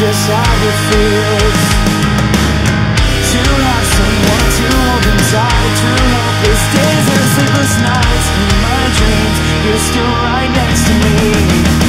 just how it feels to have someone to hold them tight, to helpless days and sleepless nights. In my dreams, you're still right next to me.